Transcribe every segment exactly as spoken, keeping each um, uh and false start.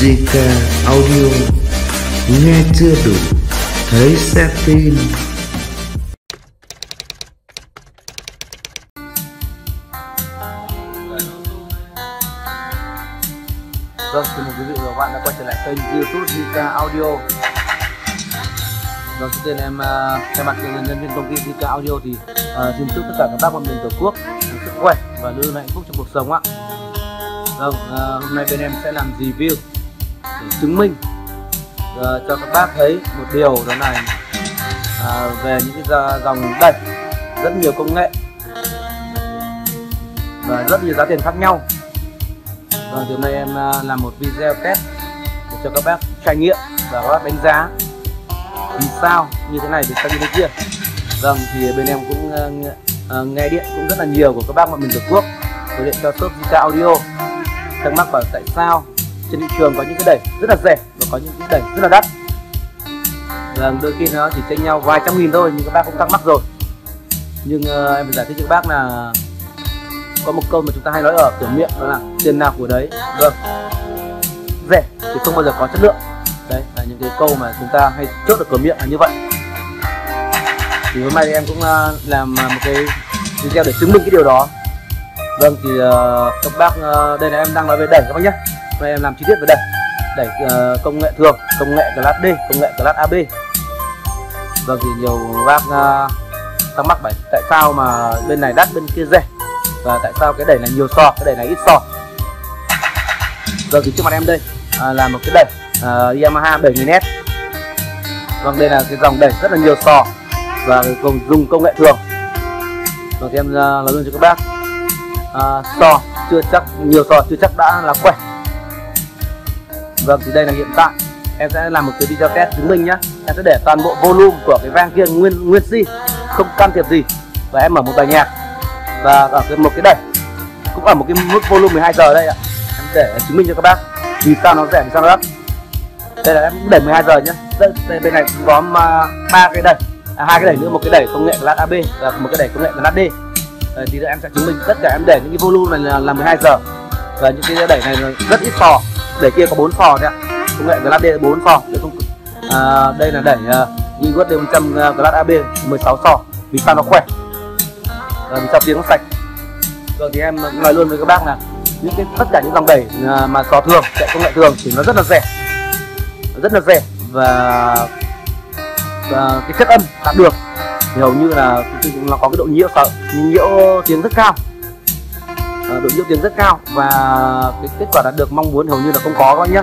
gi ca Audio, nghe chưa đủ, thấy xem tin. Vâng, xin mời quý vị và các bạn đã quay trở lại kênh YouTube gi ca Audio. Vâng, trước tiên em thay mặt nhân viên công ty gi ca Audio thì uh, xin chúc tất cả các bác và mình tổ quốc sức khỏe và luôn hạnh phúc trong cuộc sống ạ. Vâng, uh, hôm nay bên em sẽ làm review để chứng minh uh, cho các bác thấy một điều, đó là uh, về những cái dòng đẩy rất nhiều công nghệ và rất nhiều giá tiền khác nhau. Vâng, hôm nay em uh, làm một video test để cho các bác trải nghiệm và các bác đánh giá vì sao như thế này, vì sao như thế kia. Vâng, thì bên em cũng uh, nghe điện cũng rất là nhiều của các bác mọi miền tổ quốc, gọi điện cho shop gi ca Audio thắc mắc bảo tại sao trên thị trường có những cái đẩy rất là rẻ và có những cái đẩy rất là đắt. Vâng, đôi khi nó chỉ chênh nhau vài trăm nghìn thôi, nhưng các bác cũng thắc mắc rồi. Nhưng uh, em phải giải thích cho các bác là có một câu mà chúng ta hay nói ở cửa miệng, đó là tiền nào của đấy. Vâng, rẻ thì không bao giờ có chất lượng. Đấy là những cái câu mà chúng ta hay chốt được cửa miệng là như vậy. Thì hôm nay thì em cũng làm một cái video để chứng minh cái điều đó. Vâng, thì các bác, đây là em đang nói về đẩy các bác nhé. Hôm nay em làm chi tiết về đẩy đẩy công nghệ thường, công nghệ class D, công nghệ class a bê. Vâng, thì nhiều bác thắc mắc phải tại sao mà bên này đắt bên kia rẻ, và tại sao cái đẩy này nhiều sò, cái đẩy này ít sò. Vâng, thì trước mặt em đây à, là một cái đẩy uh, Yamaha bảy nghìn S. Vâng, đây là cái dòng đẩy rất là nhiều sò và cùng dùng công nghệ thường. Vâng, thì em uh, nói luôn cho các bác, uh, sò chưa chắc, nhiều sò chưa chắc đã là khỏe. Vâng, thì đây là hiện tại em sẽ làm một cái video test chứng minh nhá. Em sẽ để toàn bộ volume của cái vang kia nguyên nguyên si, không can thiệp gì, và em mở một bài nhạc và ở cái, một cái đẩy cũng ở một cái mức volume mười hai giờ đây ạ. Em để chứng minh cho các bác vì sao nó rẻ, vì sao nó đắt. Đây là em đẩy mười hai giờ nhé. Đây, bên này cũng có ba cái đẩy, à, hai cái đẩy nữa, một cái đẩy công nghệ class a bê và một cái đẩy công nghệ class D. Đấy, thì em sẽ chứng minh tất cả. Em để những cái volume này là, là mười hai giờ, và những cái đẩy này là rất ít phò, đẩy kia có bốn phò đấy ạ. Công nghệ class D là bốn phò. À, đây là đẩy Digiost một trăm class a bê mười sáu phò. Vì sao nó khỏe, vì sao tiếng nó sạch. Rồi thì em nói luôn với các bác là những cái tất cả những dòng đẩy mà sò thường, chạy công nghệ thường thì nó rất là rẻ, rất là rẻ và, và cái chất âm đạt được thì hầu như là nó có cái độ nhiễu sợ, nhiễu tiếng rất cao, độ nhiễu tiếng rất cao, và cái kết quả đạt được mong muốn hầu như là không có các bác nhé.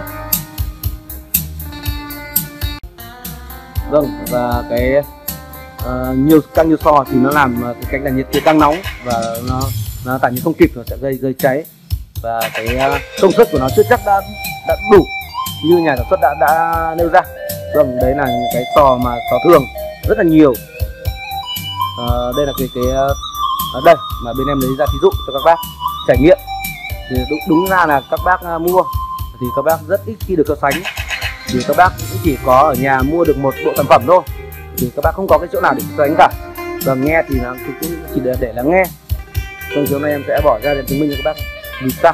Vâng, và cái Uh, nhiều càng nhiều so thì nó làm uh, cái cánh đàn nhiệt kia càng nóng, và nó nó tản nhiệt không kịp, nó sẽ gây gây cháy, và cái uh, công suất của nó chưa chắc đã đã đủ như nhà sản xuất đã đã nêu ra. Vâng, đấy là những cái sò mà sò thường rất là nhiều. Uh, đây là cái cái uh, đây mà bên em lấy ra thí dụ cho các bác trải nghiệm. Thì đúng, đúng ra là các bác uh, mua thì các bác rất ít khi được so sánh, thì các bác cũng chỉ có ở nhà mua được một bộ sản phẩm thôi, thì các bác không có cái chỗ nào để so sánh cả. Và nghe thì nó cũng chỉ để, để lắng nghe. Trong chiều nay em sẽ bỏ ra để chứng minh cho các bác vì sao.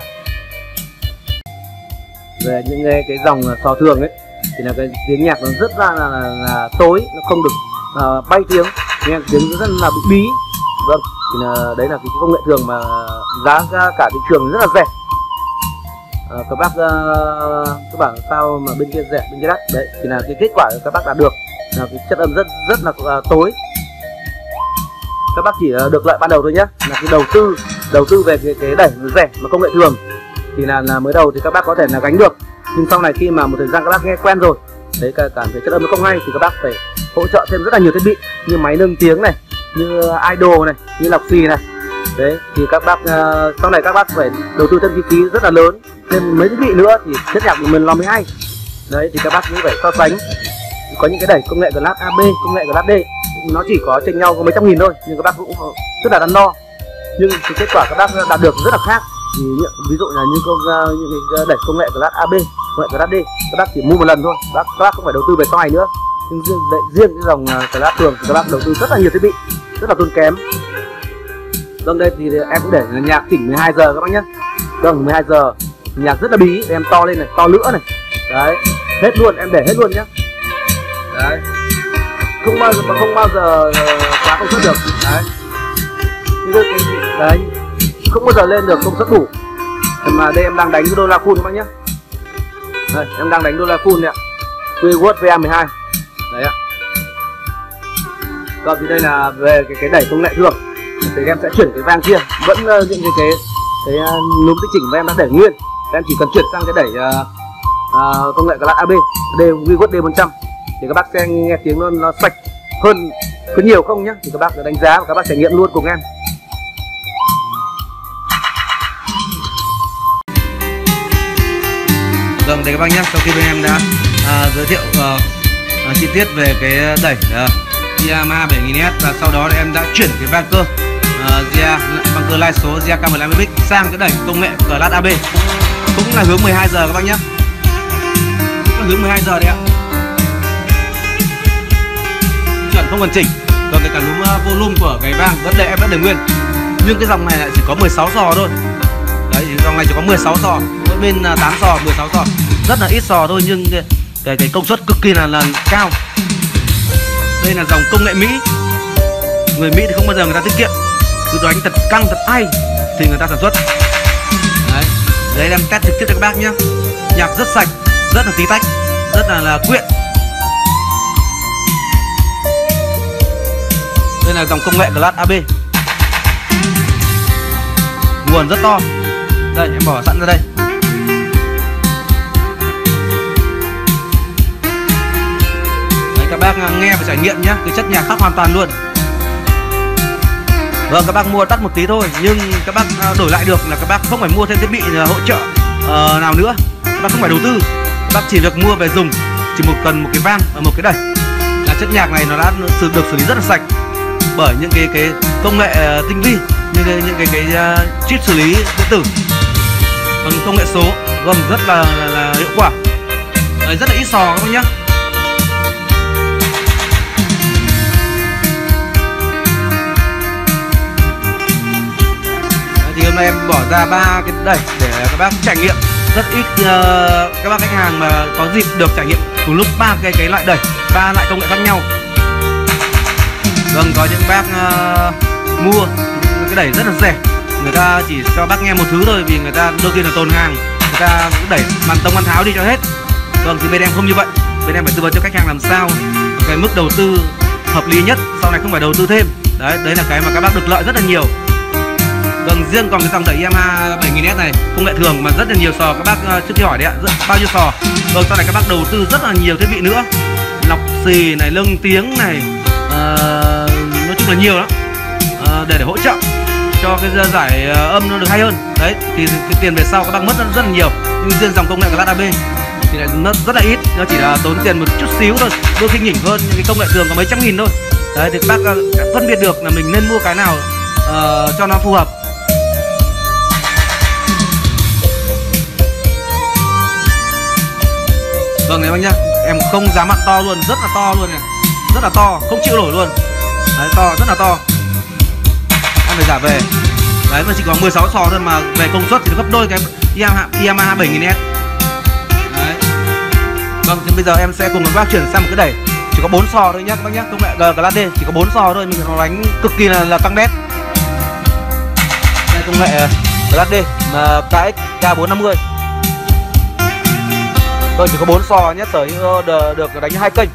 Về những cái, cái dòng sò thường ấy thì là cái tiếng nhạc nó rất ra là, là, là tối, nó không được uh, bay tiếng, nghe tiếng rất là bị bí. Vâng, thì là, đấy là cái công nghệ thường mà giá ra cả thị trường rất là rẻ. Uh, các bác uh, các bảo sao mà bên kia rẻ bên kia đắt, đấy thì là cái kết quả các bác đạt được là cái chất âm rất rất là uh, tối. Các bác chỉ uh, được lợi ban đầu thôi nhé, là cái đầu tư đầu tư về cái, cái đẩy rẻ mà công nghệ thường thì là là mới đầu thì các bác có thể là gánh được, nhưng sau này khi mà một thời gian các bác nghe quen rồi đấy, cảm thấy chất âm nó không hay, thì các bác phải hỗ trợ thêm rất là nhiều thiết bị như máy nâng tiếng này, như idol này, như lọc xì này. Đấy thì các bác uh, sau này các bác phải đầu tư thêm chi phí rất là lớn, thêm mấy thiết bị nữa thì chất nhạc của mình nó mới hay. Đấy thì các bác cũng phải so sánh. Có những cái đẩy công nghệ class a bê, công nghệ class D nó chỉ có chênh nhau có mấy trăm nghìn thôi, nhưng các bác cũng rất là đắn đo, nhưng cái kết quả các bác đạt được rất là khác. Thì ví dụ là như công những cái đẩy công nghệ class a bê, công nghệ class D các bác chỉ mua một lần thôi, các bác, các bác không phải đầu tư về sau này nữa. Nhưng riêng đẩy, riêng cái dòng class thường thì các bác đầu tư rất là nhiều thiết bị, rất là tốn kém. Vâng, đây thì em cũng để nhạc chỉnh mười hai giờ các bác nhé. Vâng, mười hai giờ nhạc rất là bí, em to lên này, to nữa này, Đấy, hết luôn, em để hết luôn nhé. Đấy, không bao giờ không bao giờ quá công suất được. Đấy, đấy, không bao giờ lên được công suất đủ. Mà đây em đang đánh đô la full các bác nhé. Đây, em đang đánh đô la full đấy ạ. Wewood V mười hai. Đấy ạ. Còn thì đây là về cái cái đẩy công nghệ thường thì em sẽ chuyển cái vang kia, vẫn uh, những cái cái cái uh, núm tích chỉnh mà em đã để nguyên. Em chỉ cần chuyển sang cái đẩy uh, uh, công nghệ class a bê, Wewood D một trăm thì các bác sẽ nghe tiếng nó, nó sạch hơn có nhiều không nhá. Thì các bác đánh giá và các bác trải nghiệm luôn cùng em. Vâng, đây các bác nhé, sau khi bên em đã à, giới thiệu à, à, chi tiết về cái đẩy à, Yamaha bảy nghìn S và sau đó thì em đã chuyển cái vang cơ à, vang cơ lai số K bốn trăm năm mươi sang cái đẩy công nghệ Class a bê, cũng là hướng mười hai giờ các bác nhé, cũng là hướng mười hai giờ đấy ạ, chuẩn không hoàn chỉnh. Còn cái cả núm volume của cái vang vẫn để em đã để nguyên, nhưng cái dòng này lại chỉ có mười sáu giò thôi. Đấy, dòng này chỉ có mười sáu giò, mỗi bên tám giò, mười sáu giò, rất là ít giò thôi, nhưng cái cái công suất cực kỳ là, là cao. Đây là dòng công nghệ Mỹ, người Mỹ thì không bao giờ người ta tiết kiệm, cứ đánh thật căng thật hay thì người ta sản xuất. Đấy, đây em test trực tiếp cho các bác nhé, nhạc rất sạch, rất là tí tách, rất là, là quyện. Đây là dòng công nghệ Class a bê, nguồn rất to. Đây em bỏ sẵn ra đây. Đấy, các bác nghe và trải nghiệm nhé, cái chất nhạc khác hoàn toàn luôn. Vâng, các bác mua tắt một tí thôi, nhưng các bác đổi lại được là các bác không phải mua thêm thiết bị hỗ trợ uh, nào nữa. Các bác không phải đầu tư, các bác chỉ được mua về dùng, chỉ một cần một cái vang và một cái đẩy là chất nhạc này nó đã được xử lý rất là sạch bởi những cái cái công nghệ tinh vi, như cái, những cái cái uh, chip xử lý điện tử bằng công nghệ số, gồm rất là, là, là hiệu quả. Đấy, rất là ít sò các bác nhé. Đấy, thì hôm nay em bỏ ra ba cái đẩy để các bác trải nghiệm, rất ít uh, các bác khách hàng mà có dịp được trải nghiệm cùng lúc ba cái cái loại đẩy, ba loại công nghệ khác nhau. Vâng, có những bác uh, mua cái đẩy rất là rẻ, người ta chỉ cho bác nghe một thứ thôi, vì người ta đầu tiên là tồn hàng, người ta cũng đẩy màn tông ăn tháo đi cho hết. Vâng, thì bên em không như vậy, bên em phải tư vấn cho khách hàng làm sao cái mức đầu tư hợp lý nhất, sau này không phải đầu tư thêm. Đấy, đấy là cái mà các bác được lợi rất là nhiều. Vâng, riêng còn cái dòng đẩy Yamaha bảy nghìn S này công nghệ thường mà rất là nhiều sò, các bác trước khi hỏi đấy ạ, rất, bao nhiêu sò. Vâng, sau này các bác đầu tư rất là nhiều thiết bị nữa, lọc xì này, lâng tiếng này, uh, nói chung là nhiều lắm, uh, để để hỗ trợ cho cái giải âm nó được hay hơn. Đấy, thì cái tiền về sau các bác mất rất là nhiều, nhưng riêng dòng công nghệ Class a bê thì lại nó rất là ít, nó chỉ là tốn tiền một chút xíu thôi, đôi khi nhỉnh hơn những cái công nghệ thường có mấy trăm nghìn thôi. Đấy, thì các bác phân biệt được là mình nên mua cái nào uh, cho nó phù hợp. Vâng, đấy bác nhá, em không dám mặn to luôn, rất là to luôn này, rất là to, không chịu nổi luôn. Đấy, to, rất là to, phải giả về. Đấy, nó chỉ có mười sáu sò thôi mà về công suất thì nó gấp đôi cái Yamaha bảy nghìn S. Đấy. Vâng, thì bây giờ em sẽ cùng các bác chuyển sang một cái đẩy chỉ có bốn sò thôi nhá các bác nhá, công nghệ Class D chỉ có bốn sò thôi, mình nó đánh cực kỳ là là căng đét. Đây công nghệ Class D mà K X K bốn trăm năm mươi. Tôi chỉ có bốn sò nhé, sở hữu được đánh hai kênh.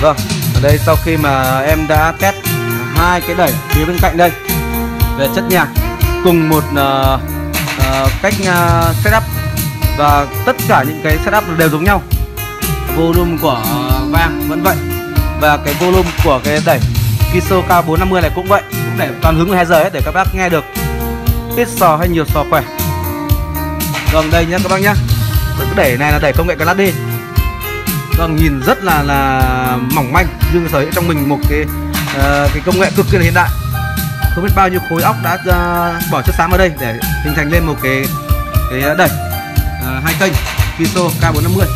Vâng, ở đây sau khi mà em đã test hai cái đẩy phía bên cạnh đây về chất nhạc cùng một uh, uh, cách uh, setup, và tất cả những cái setup đều giống nhau, volume của vang vẫn vậy, và cái volume của cái đẩy Kisoka bốn trăm năm mươi này cũng vậy, cũng để toàn hướng mười hai giờ ấy, để các bác nghe được ít sò hay nhiều sò khỏe. Vâng, đây nhé các bác nhé, cái đẩy này là đẩy công nghệ Class D. Vâng, nhìn rất là là mỏng manh, nhưng sở hữu trong mình một cái uh, cái công nghệ cực kỳ là hiện đại. Không biết bao nhiêu khối óc đã uh, bỏ chất xám vào đây để hình thành lên một cái cái đẩy uh, hai kênh Piso K bốn trăm năm mươi.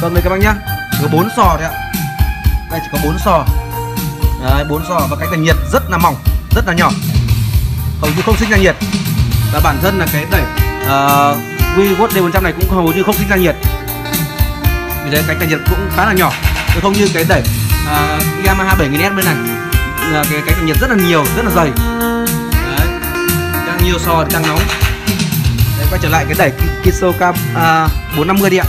Vâng, đây các bác nhá, chỉ có bốn sò đấy ạ. Đây chỉ có bốn sò. Đấy, bốn sò, và cái cần nhiệt rất là mỏng, rất là nhỏ. hầu như không sinh ra nhiệt, và bản thân là cái đẩy uh, Wewood D một trăm này cũng hầu như không sinh ra nhiệt, vì thế cái cạnh nhiệt cũng khá là nhỏ, không như cái đẩy uh, Yamaha bảy nghìn S bên này uh, cái cạnh nhiệt rất là nhiều, rất là dày. Đấy, đang nhiều sò, đang nóng. Đấy, quay trở lại cái đẩy Kisoka uh, bốn trăm năm mươi đi ạ.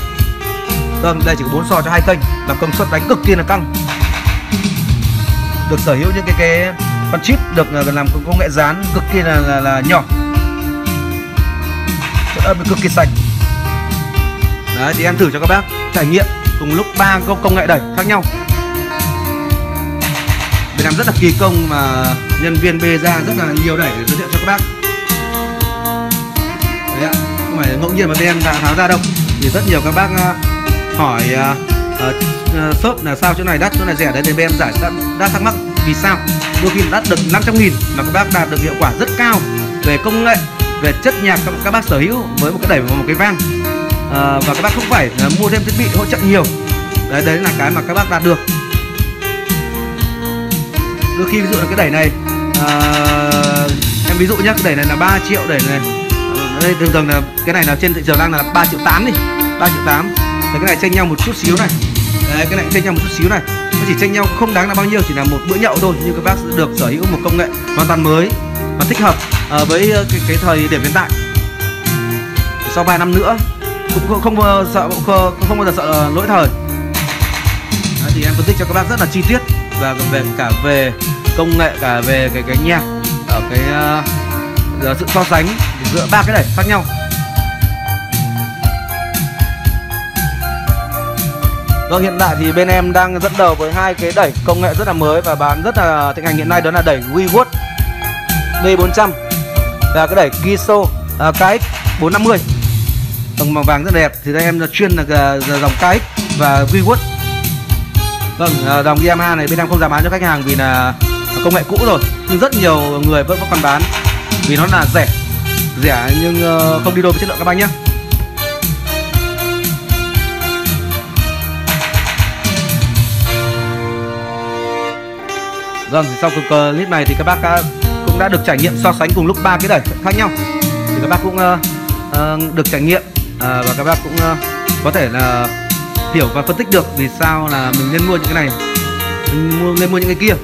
Vâng, đây chỉ có bốn sò cho hai kênh, làm công suất đánh cực kỳ là căng, được sở hữu những cái cái con chip được làm công nghệ dán cực kỳ là là, là nhỏ, chất âm cực kỳ sạch. Đấy, thì em thử cho các bác trải nghiệm cùng lúc ba công nghệ đẩy khác nhau. Bên em rất là kỳ công mà nhân viên bê ra rất là nhiều đẩy để giới thiệu cho các bác. Đấy ạ, không phải ngẫu nhiên mà bên em tháo ra đâu, thì rất nhiều các bác hỏi uh, uh, shop là sao chỗ này đắt, chỗ này rẻ. Đấy, thì bên em giải đáp thắc mắc vì sao đôi khi đắt được năm trăm nghìn mà các bác đạt được hiệu quả rất cao về công nghệ, về chất nhạc các, các bác sở hữu với một cái đẩy và một cái van, uh, và các bác không phải uh, mua thêm thiết bị hỗ trợ nhiều. Đấy, đấy là cái mà các bác đạt được. Đôi khi ví dụ là cái đẩy này uh, em ví dụ nhá, cái đẩy này là ba triệu, đẩy này đây thường thường là cái này là trên thị trường đang là ba triệu tám đi, ba triệu tám. Đấy, cái này chênh nhau một chút xíu này. Đấy, cái này chênh nhau một chút xíu này. Nó chỉ chênh nhau không đáng là bao nhiêu, chỉ là một bữa nhậu thôi, nhưng các bác sẽ được sở hữu một công nghệ hoàn toàn mới và thích hợp uh, với cái, cái thời điểm hiện tại. Sau vài năm nữa cũng không uh, sợ không, không bao giờ sợ lỗi thời. Đấy, thì em phân tích cho các bác rất là chi tiết và về cả về công nghệ, cả về cái cái nhạc, ở cái uh, sự so sánh giữa ba cái đẩy khác nhau. Vâng, hiện tại thì bên em đang dẫn đầu với hai cái đẩy công nghệ rất là mới và bán rất là thịnh hành hiện nay, đó là đẩy Wewood D bốn trăm và cái đẩy Giso K X bốn trăm năm mươi. Tông màu vàng rất đẹp, thì đây em chuyên là dòng ca ích và Wewood. Vâng, dòng Yamaha này bên em không dám bán cho khách hàng vì là công nghệ cũ rồi, nhưng rất nhiều người vẫn còn bán vì nó là rẻ, rẻ nhưng không đi đôi với chất lượng các bác nhé. Vâng, thì sau clip này thì các bác cũng đã được trải nghiệm so sánh cùng lúc ba cái đẩy khác nhau, thì các bác cũng uh, được trải nghiệm uh, và các bác cũng uh, có thể là hiểu và phân tích được vì sao là mình nên mua những cái này, mình mua, nên mua những cái kia.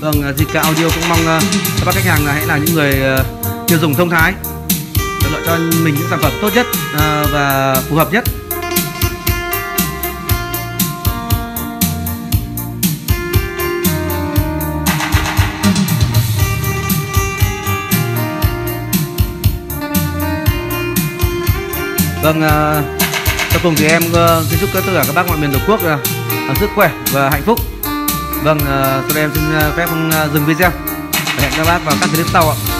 Vâng, gi ca Audio cũng mong uh, các bác khách hàng là hãy là những người uh, tiêu dùng thông thái, lựa cho mình những sản phẩm tốt nhất uh, và phù hợp nhất. Vâng, uh, sau cùng thì em uh, xin chúc tất cả các bác mọi miền Tổ quốc uh, sức khỏe và hạnh phúc. Vâng, uh, sau đây em xin uh, phép uh, dừng video. Hẹn các bác vào các clip sau ạ.